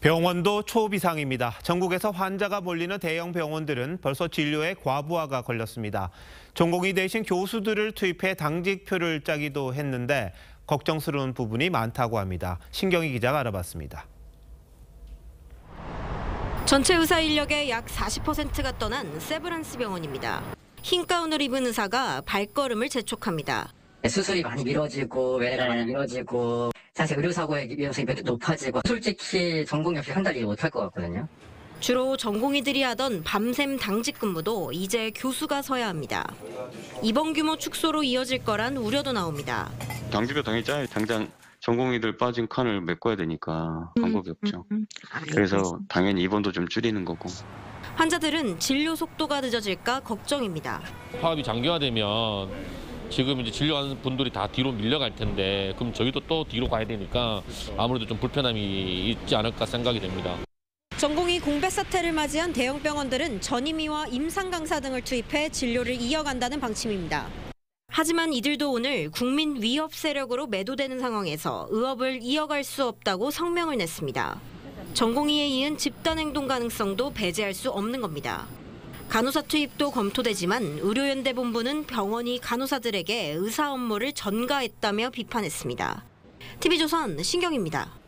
병원도 초비상입니다. 전국에서 환자가 몰리는 대형 병원들은 벌써 진료에 과부하가 걸렸습니다. 전공의 대신 교수들을 투입해 당직표를 짜기도 했는데 걱정스러운 부분이 많다고 합니다. 신경희 기자가 알아봤습니다. 전체 의사 인력의 약 40%가 떠난 세브란스 병원입니다. 흰 가운을 입은 의사가 발걸음을 재촉합니다. 수술이 많이 미뤄지고 외래가 많이 미뤄지고 사실 의료사고의 위험성이 매우 높아지고 솔직히 전공 역시 한달이 못할 것 같거든요. 주로 전공의들이 하던 밤샘 당직 근무도 이제 교수가 서야 합니다. 입원 규모 축소로 이어질 거란 우려도 나옵니다. 당직표 당일자 당장 전공의들 빠진 칸을 메꿔야 되니까 방법이 없죠. 그래서 당연히 입원도 좀 줄이는 거고. 환자들은 진료 속도가 늦어질까 걱정입니다. 파업이 장기화되면 지금 이제 진료하는 분들이 다 뒤로 밀려갈 텐데 그럼 저희도 또 뒤로 가야 되니까 아무래도 좀 불편함이 있지 않을까 생각이 됩니다. 전공의 공백 사태를 맞이한 대형 병원들은 전임의와 임상 강사 등을 투입해 진료를 이어간다는 방침입니다. 하지만 이들도 오늘 국민 위협 세력으로 매도되는 상황에서 의업을 이어갈 수 없다고 성명을 냈습니다. 전공의에 이은 집단 행동 가능성도 배제할 수 없는 겁니다. 간호사 투입도 검토되지만 의료연대본부는 병원이 간호사들에게 의사 업무를 전가했다며 비판했습니다. TV조선 신경희입니다.